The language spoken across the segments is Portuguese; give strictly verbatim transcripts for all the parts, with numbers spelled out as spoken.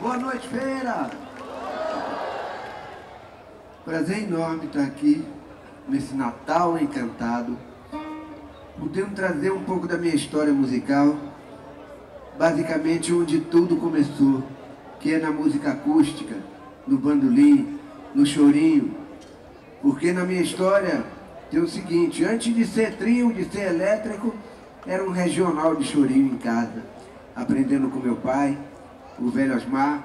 Boa noite, feira! Prazer enorme estar aqui, nesse Natal encantado, podendo trazer um pouco da minha história musical, basicamente onde tudo começou, que é na música acústica, no bandolim, no chorinho, porque na minha história tem o seguinte: antes de ser trio, de ser elétrico, era um regional de chorinho em casa, aprendendo com meu pai, o velho Osmar,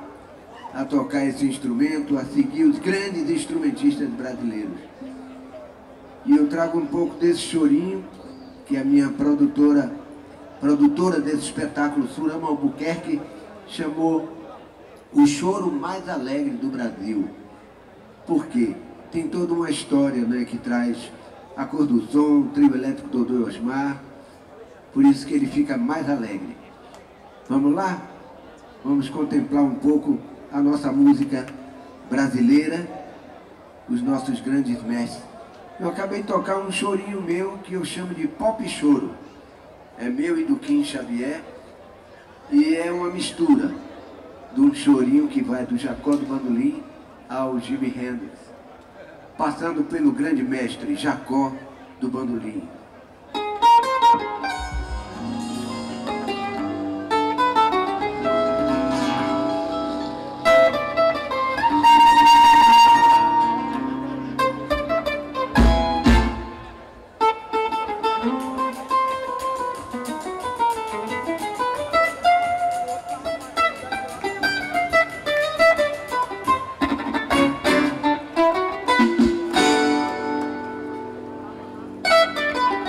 a tocar esse instrumento, a seguir os grandes instrumentistas brasileiros. E eu trago um pouco desse chorinho, que a minha produtora, produtora desse espetáculo, Surama Albuquerque, chamou o choro mais alegre do Brasil. Por quê? Tem toda uma história, né, que traz a Cor do Som, o trio elétrico Dodô Osmar, por isso que ele fica mais alegre. Vamos lá? Vamos contemplar um pouco a nossa música brasileira, os nossos grandes mestres. Eu acabei de tocar um chorinho meu que eu chamo de pop choro. É meu e do Duquim Xavier, e é uma mistura de um chorinho que vai do Jacó do Bandolim ao Jimmy Henderson, passando pelo grande mestre Jacó do Bandolim. Thank you.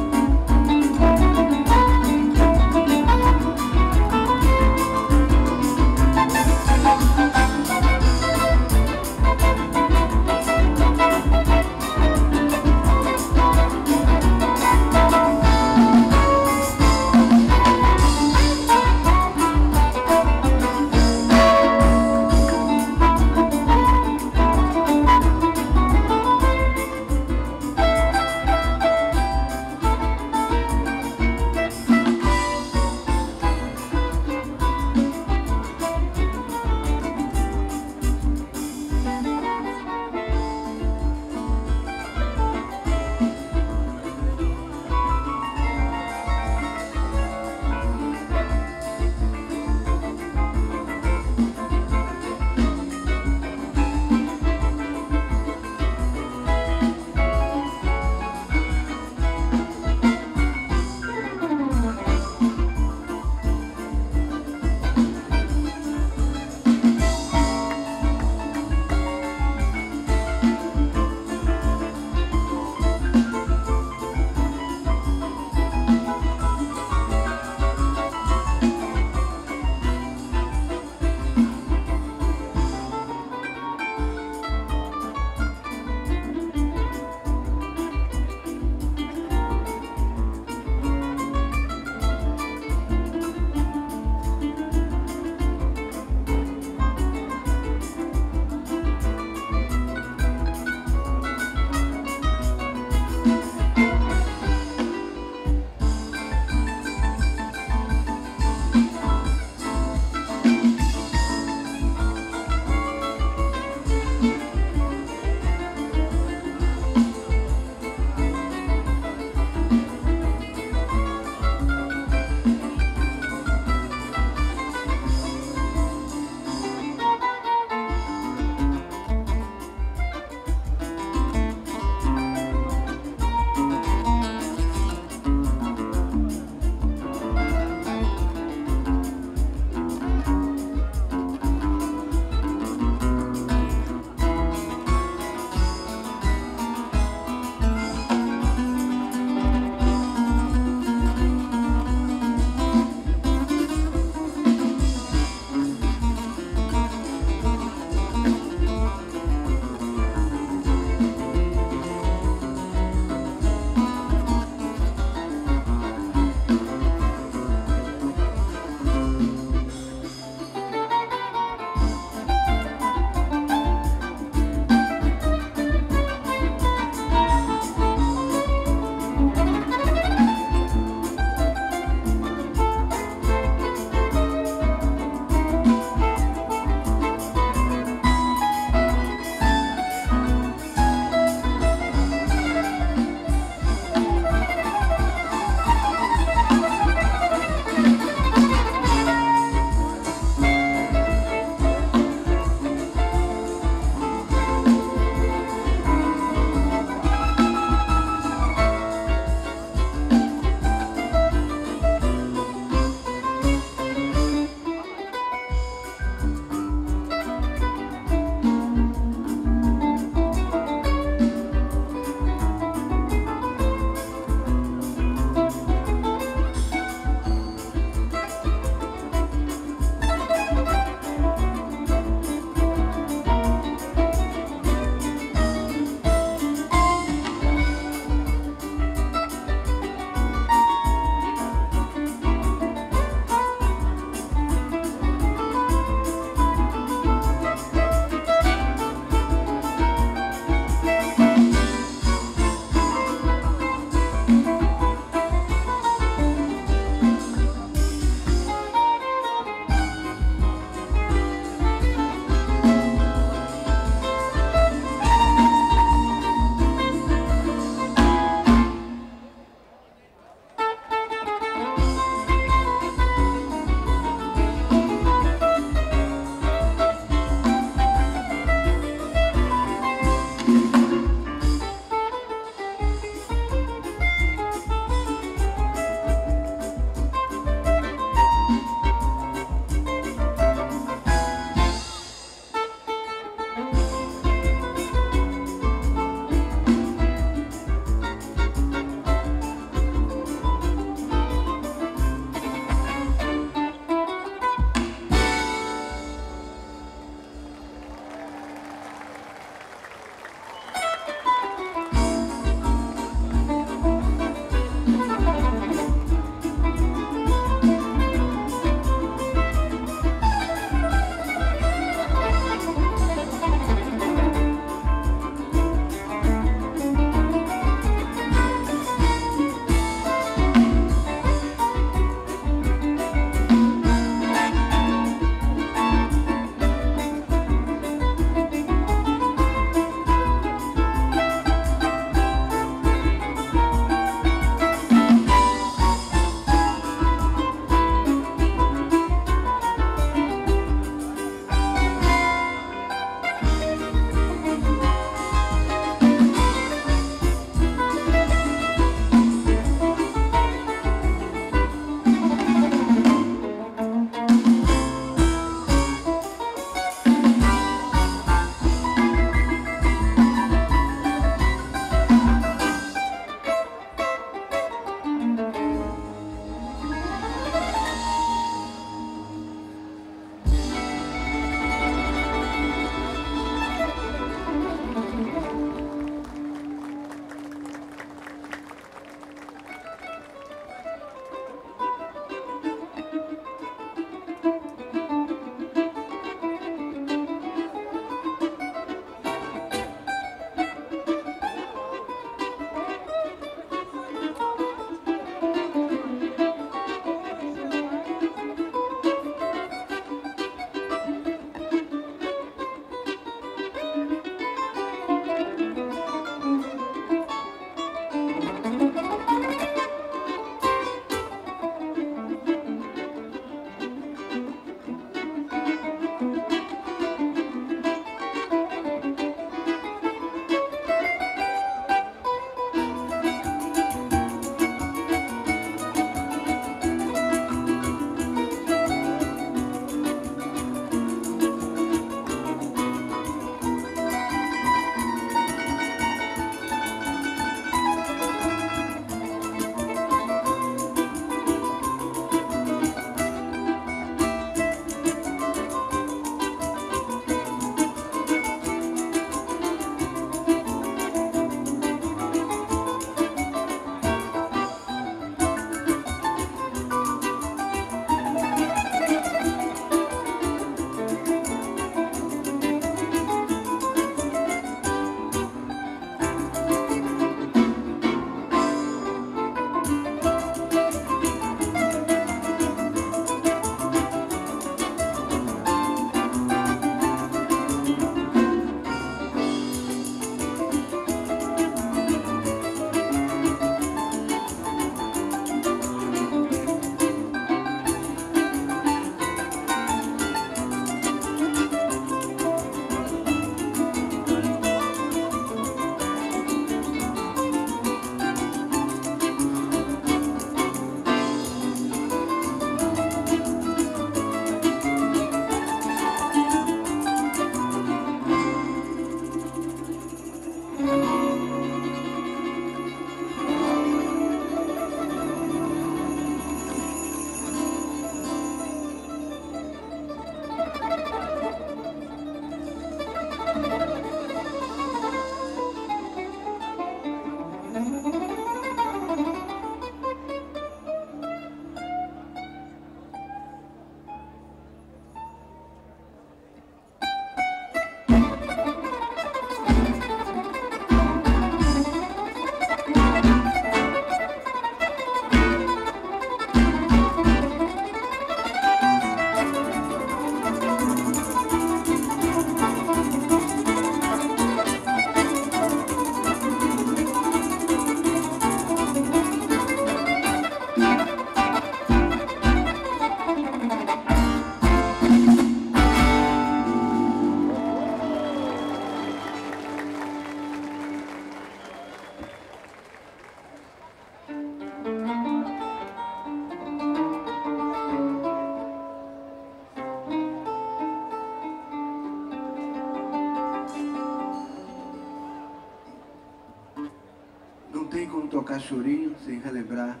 como tocar chorinho sem relembrar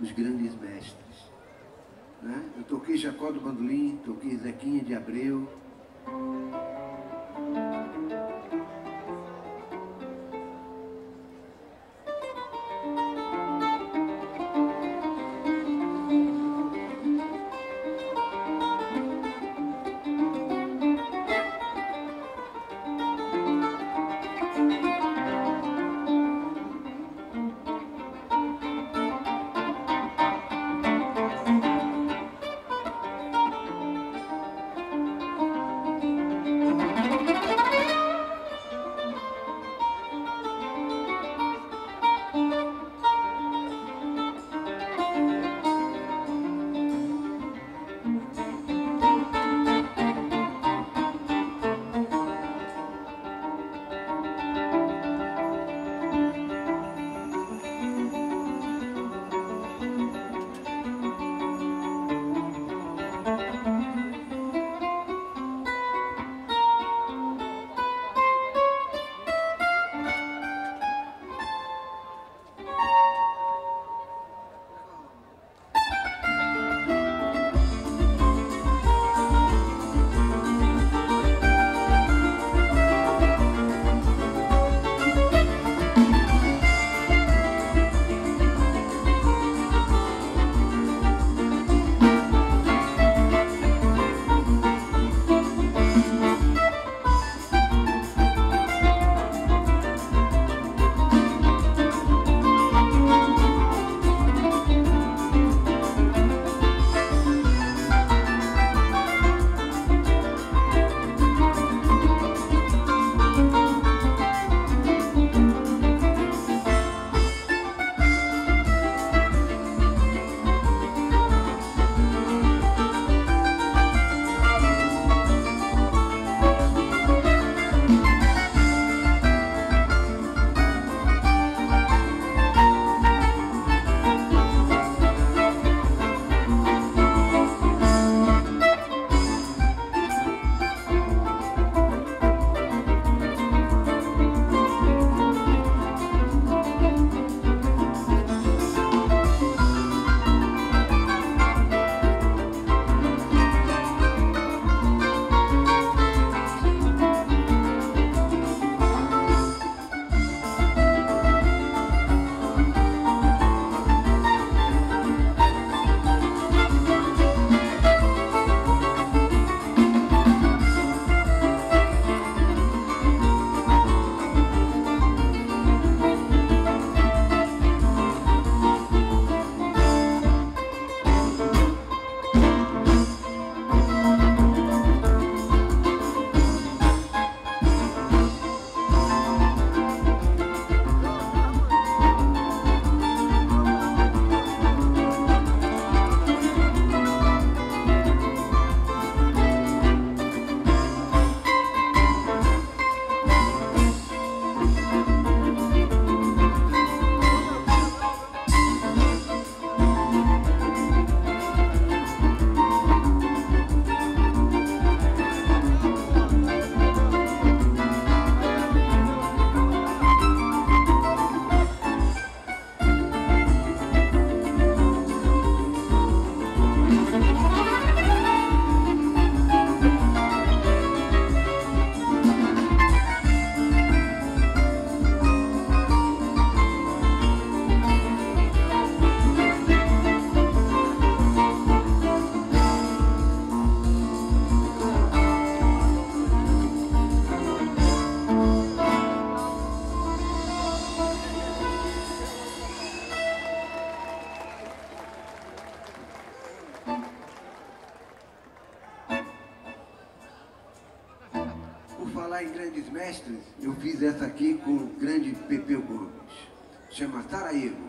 os grandes mestres. Né? Eu toquei Jacó do Bandolim, toquei Zequinha de Abreu. Eu fiz essa aqui com o grande Pepeu Gomes, chama Saraivo.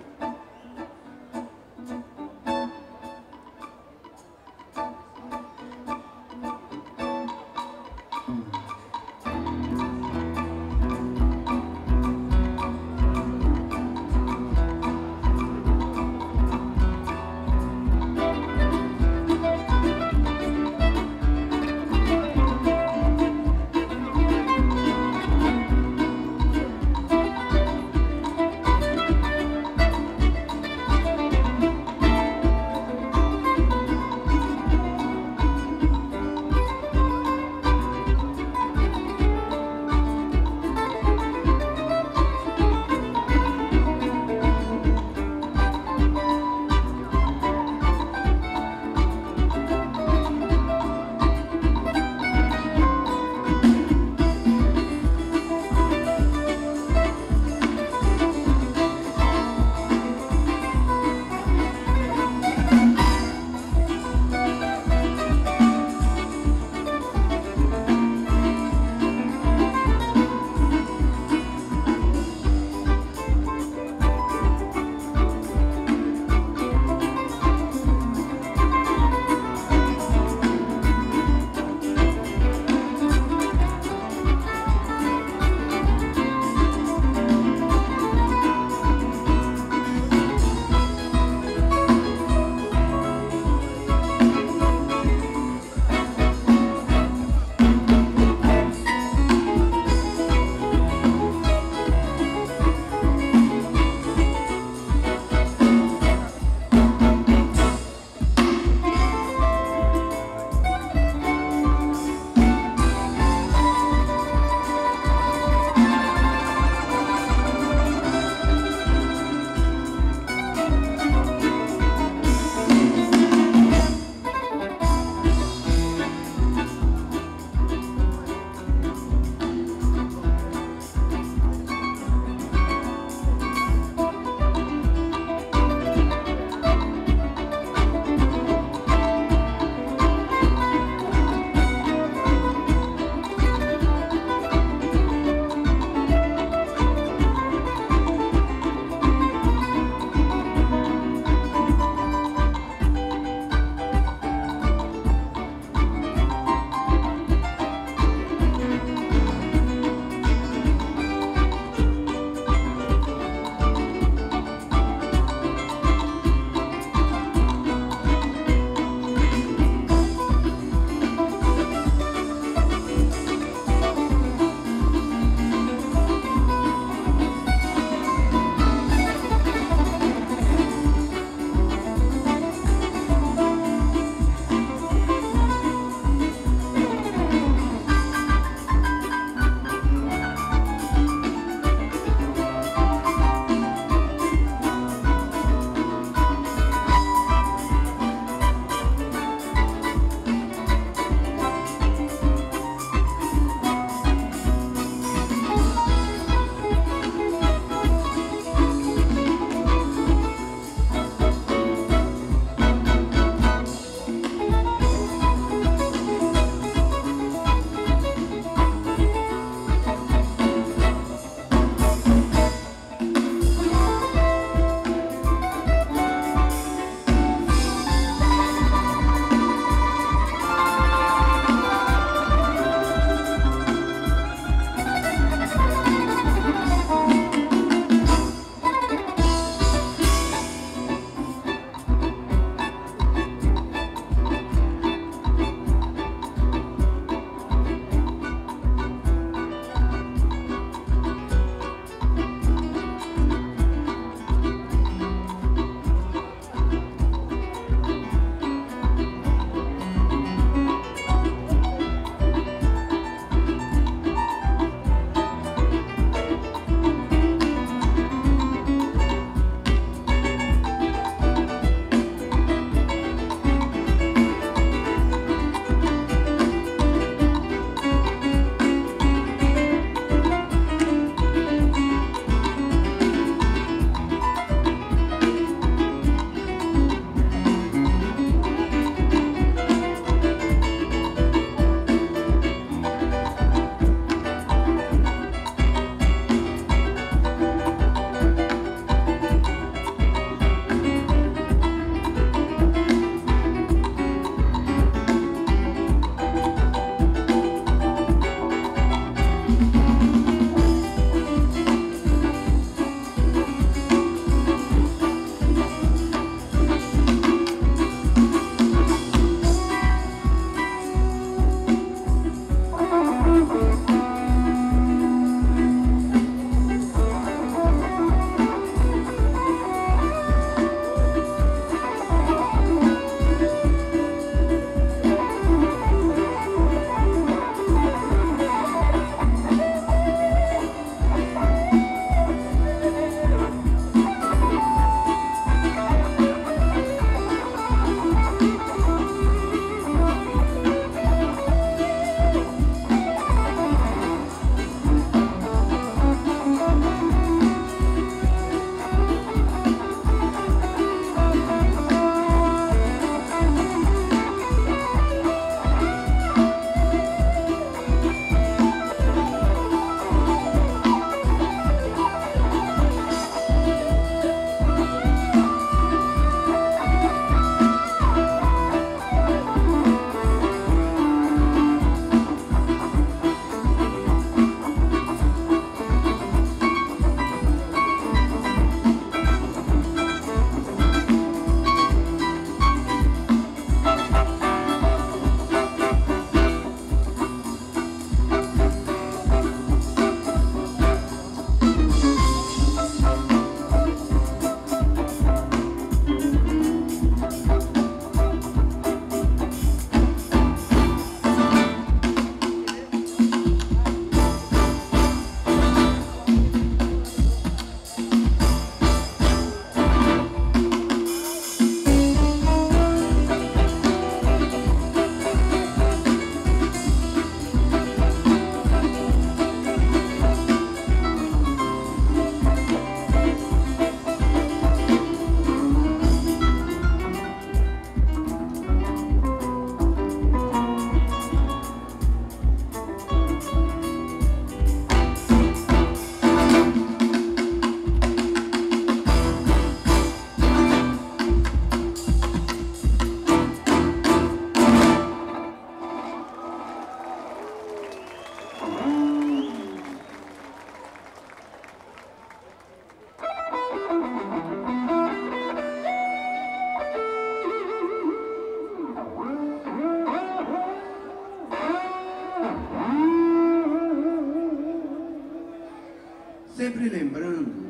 sempre lembrando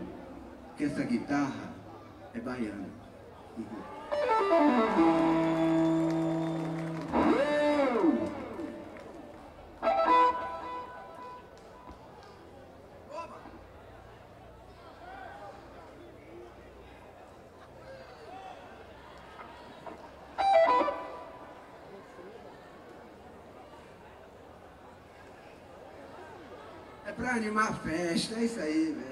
que essa guitarra é baiana. É pra animar a festa, é isso aí, velho.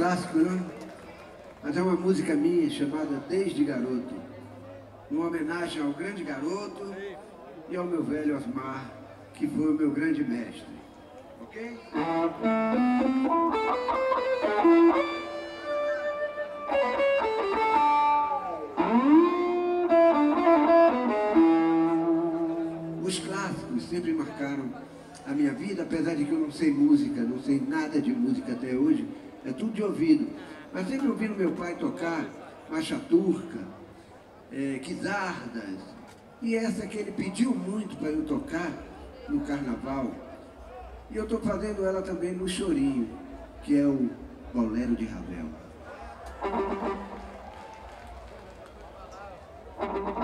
clássico, né? Mas é uma música minha chamada Desde Garoto, uma homenagem ao grande Garoto e ao meu velho Osmar, que foi o meu grande mestre. Ok? Os clássicos sempre marcaram a minha vida, apesar de que eu não sei música, não sei nada de música até hoje, é tudo de ouvido. Mas sempre ouvindo meu pai tocar Marcha Turca, é, Quisardas, e essa que ele pediu muito para eu tocar no carnaval. E eu estou fazendo ela também no chorinho, que é o Bolero de Ravel. Thank you.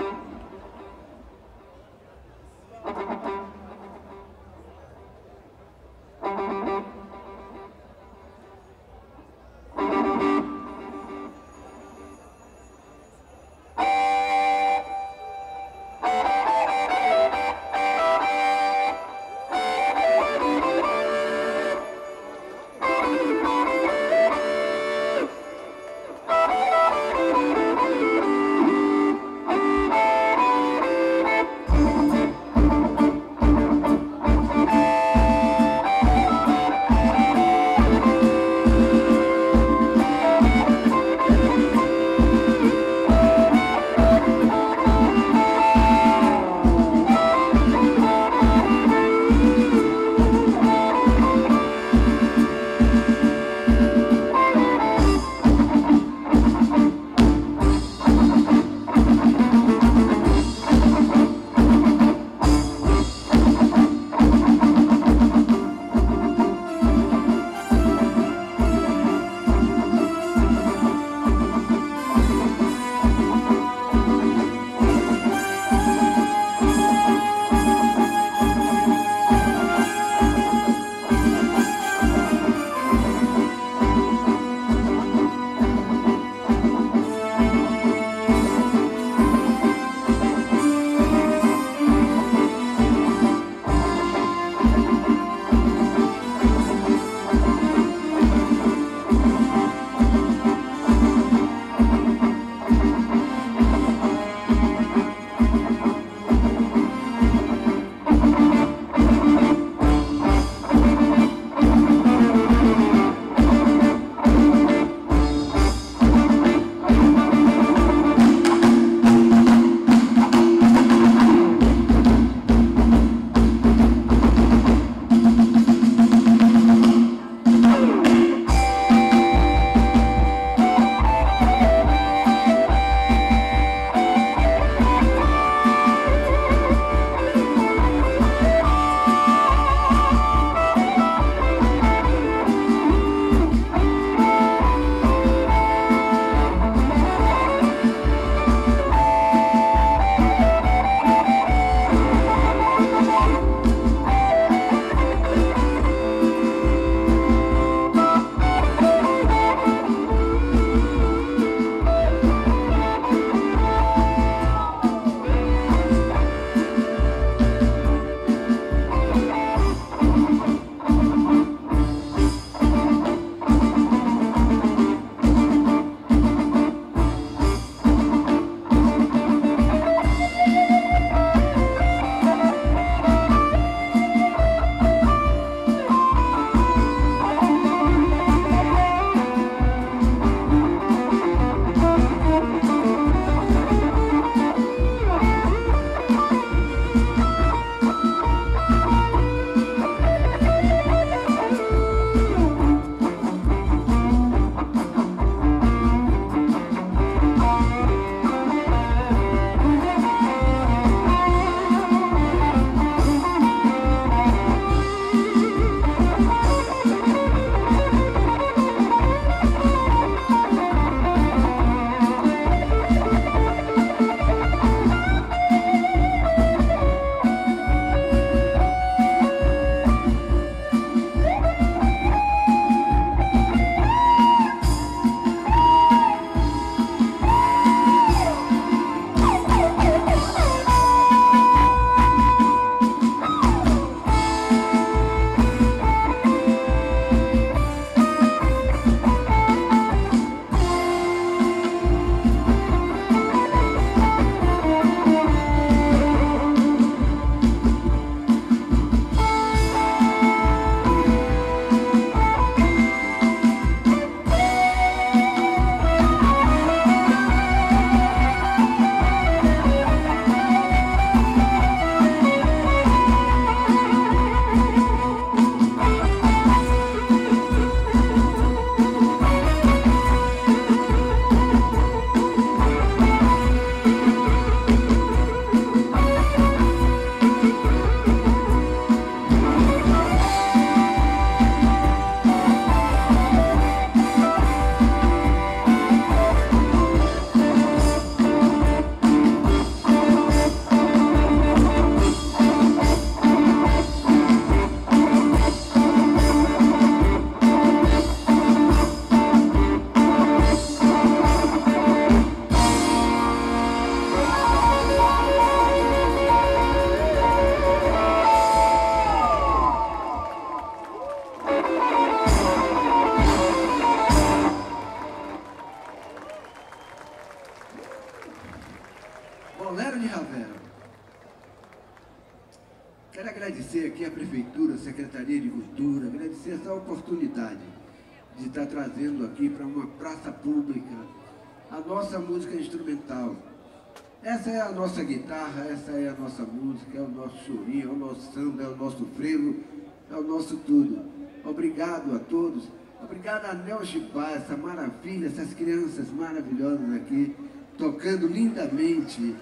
aqui à Prefeitura, à Secretaria de Cultura, agradecer essa oportunidade de estar trazendo aqui para uma praça pública a nossa música instrumental. Essa é a nossa guitarra, essa é a nossa música, é o nosso chorinho, é o nosso samba, é o nosso frevo, é o nosso tudo. Obrigado a todos. Obrigado a Nelson Chipá, essa maravilha, essas crianças maravilhosas aqui, tocando lindamente,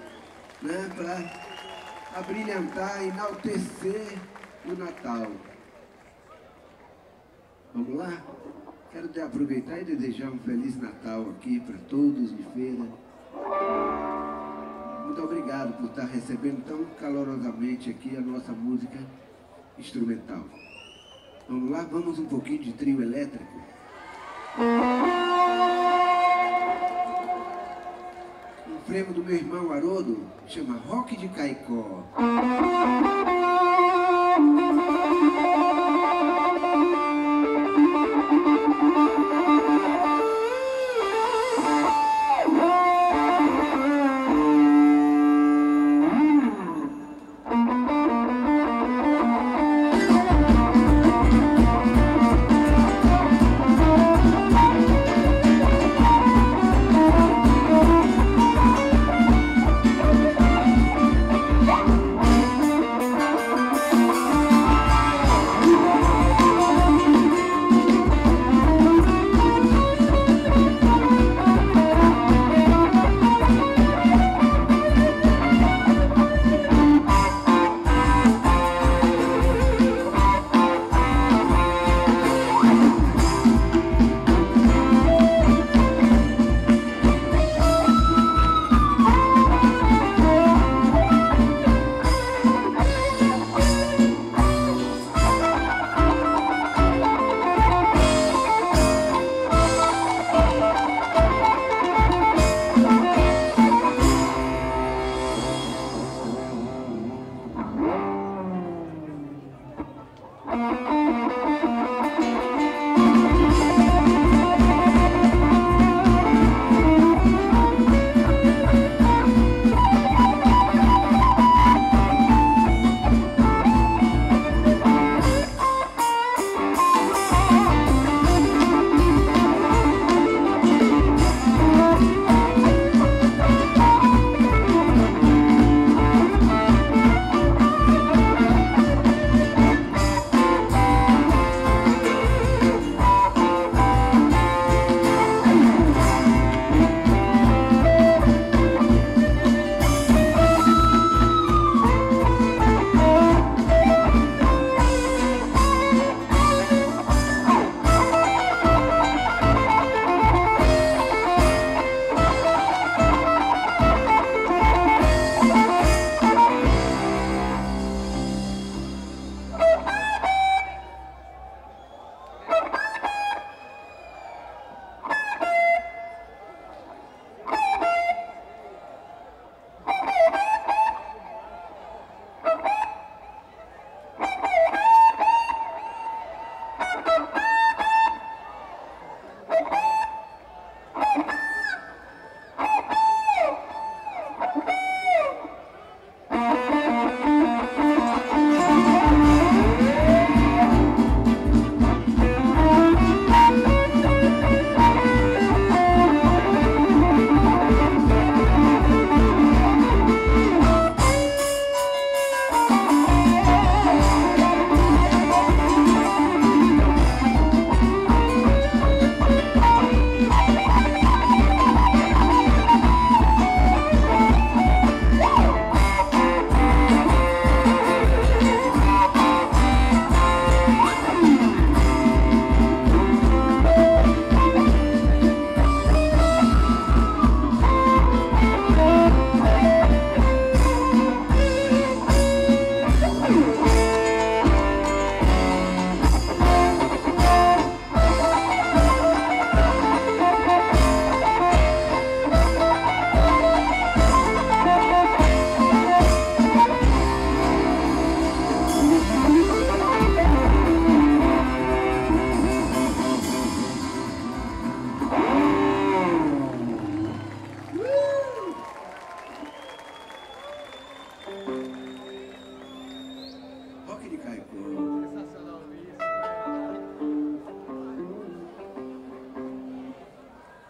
né, para abrilhantar, enaltecer o Natal. Vamos lá? Quero te aproveitar e desejar um Feliz Natal aqui para todos de feira. Muito obrigado por estar recebendo tão calorosamente aqui a nossa música instrumental. Vamos lá, vamos um pouquinho de trio elétrico. Um prêmio do meu irmão Haroldo, chama Rock de Caicó.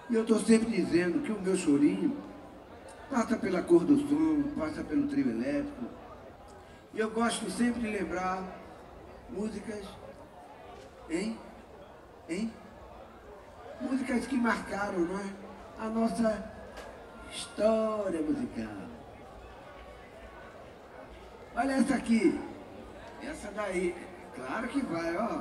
E eu estou sempre dizendo que o meu chorinho passa pela Cor do Som, passa pelo trio elétrico. E eu gosto sempre de lembrar músicas, hein? Hein? Músicas que marcaram, não é? A nossa história musical. Olha essa aqui. Essa daí. Claro que vai, ó.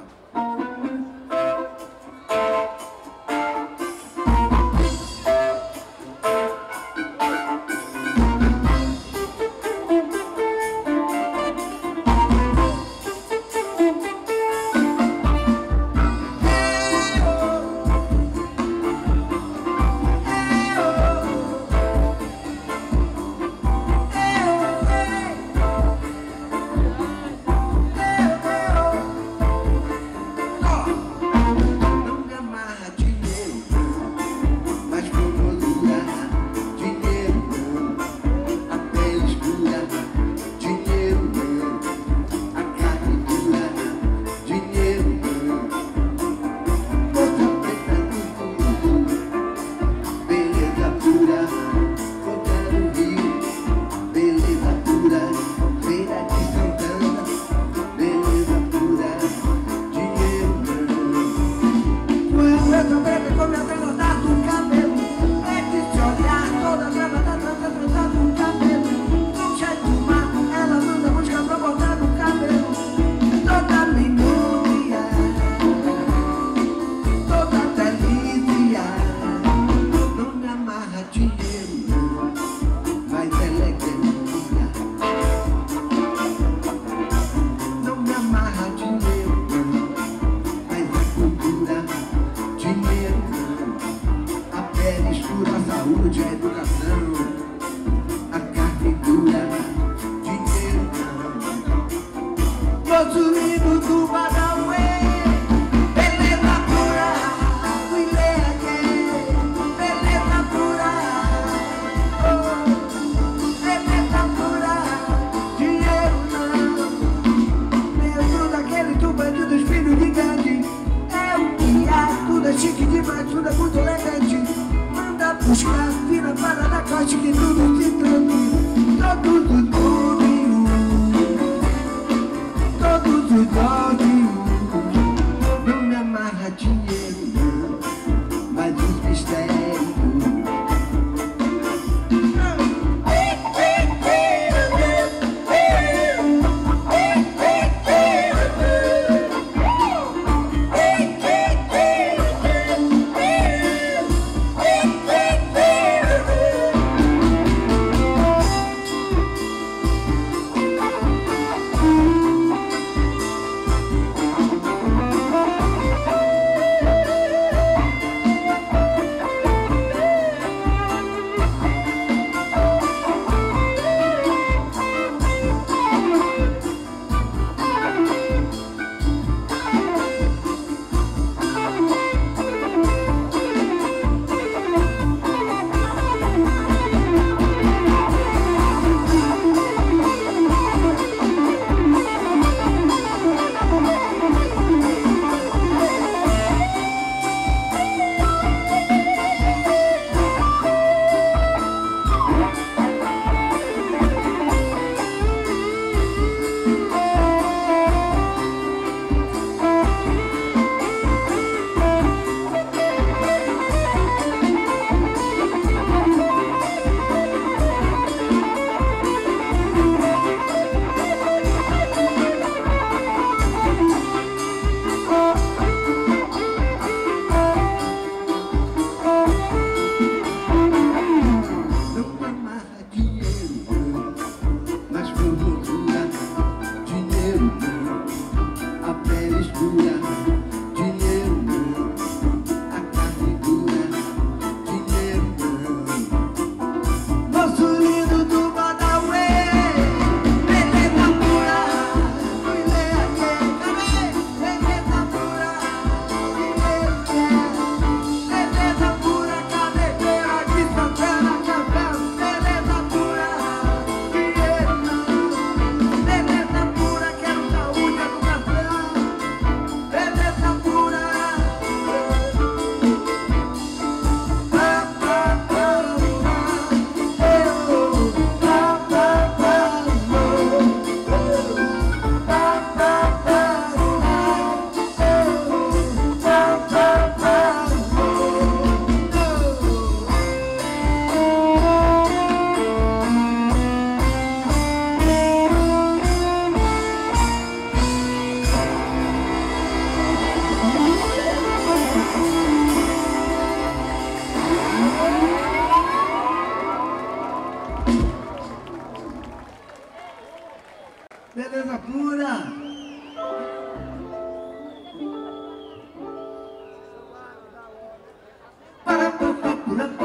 Oh,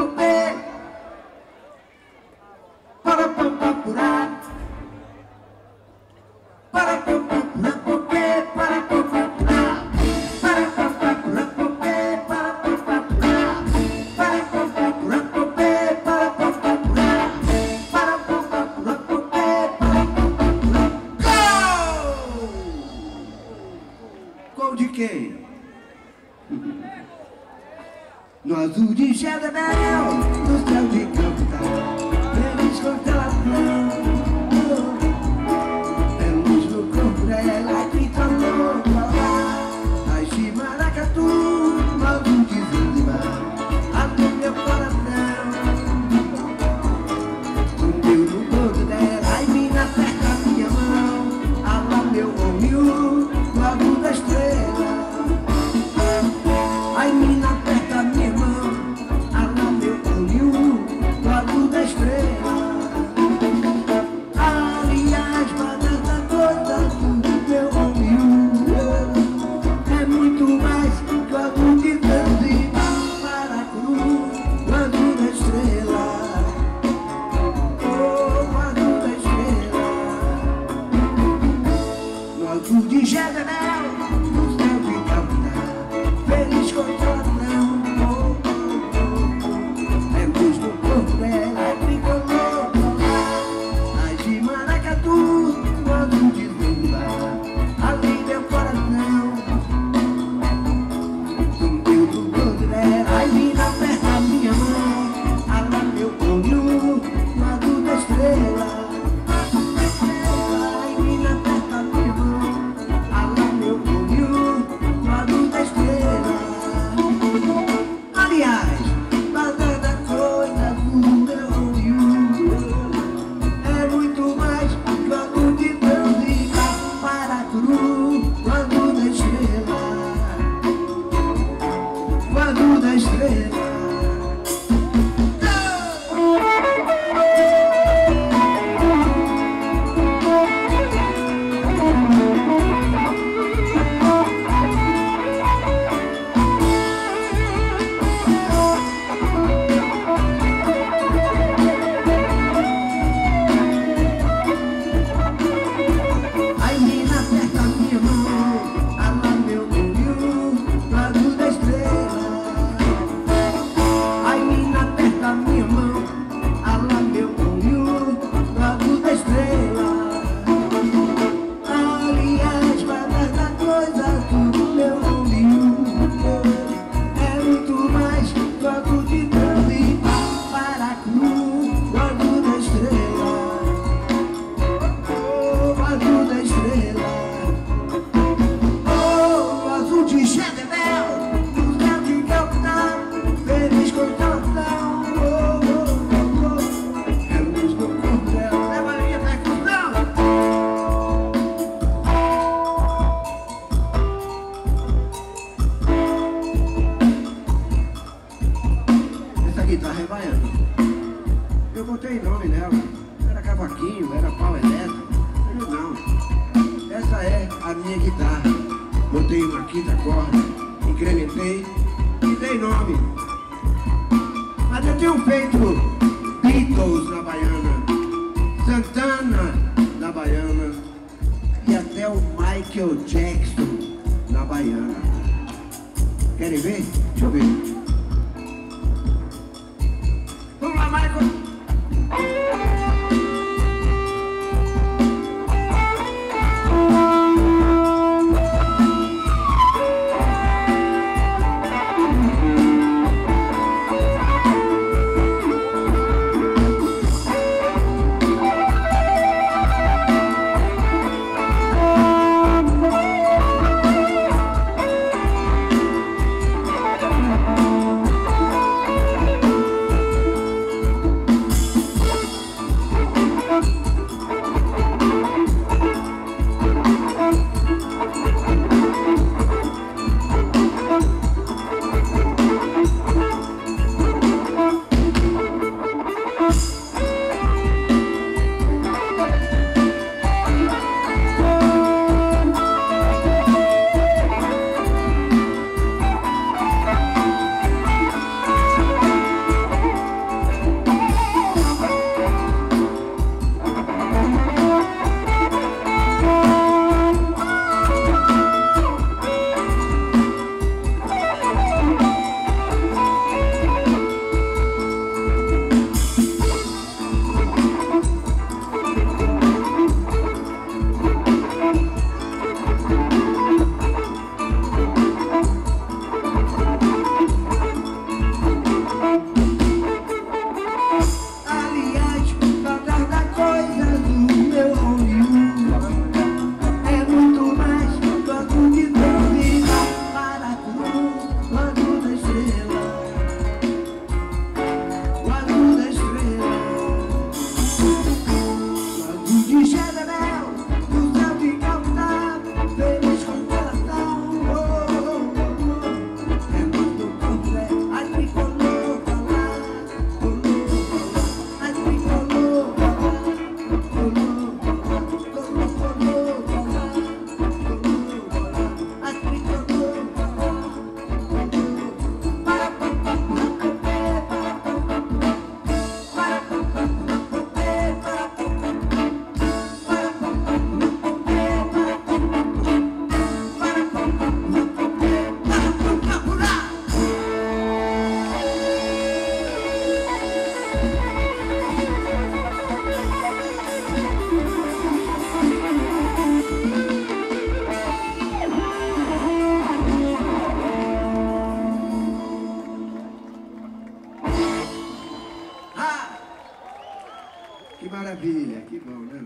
Que maravilha, que bom, né?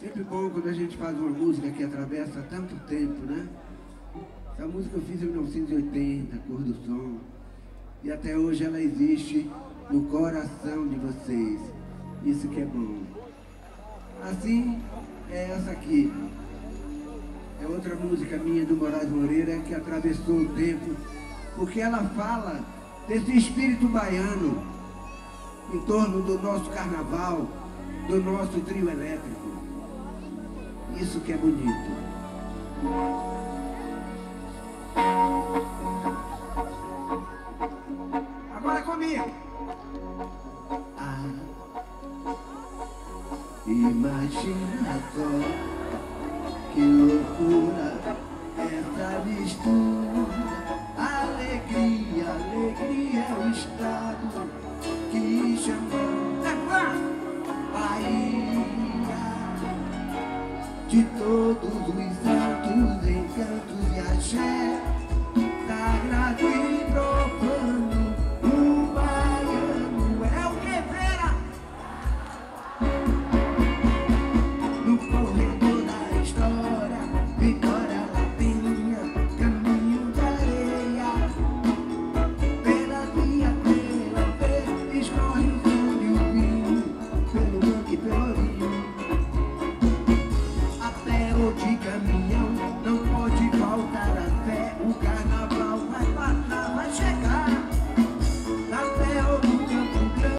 Sempre bom quando a gente faz uma música que atravessa tanto tempo, né? Essa música eu fiz em mil novecentos e oitenta, Cor do Som, e até hoje ela existe no coração de vocês. Isso que é bom. Assim é essa aqui. É outra música minha do Moraes Moreira que atravessou o tempo, porque ela fala desse espírito baiano em torno do nosso carnaval, do nosso trio elétrico. Isso que é bonito. Imagina só que loucura essa mistura. Alegria, alegria é o estado que chamamos Bahia. De todos os santos, encantos e axé, sagrado e profano.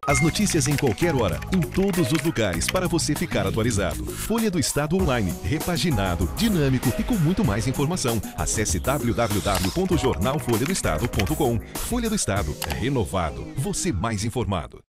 As notícias em qualquer hora, em todos os lugares, para você ficar atualizado. Folha do Estado online, repaginado, dinâmico e com muito mais informação. Acesse w w w ponto jornal folha do estado ponto com. Folha do Estado, renovado. Você mais informado.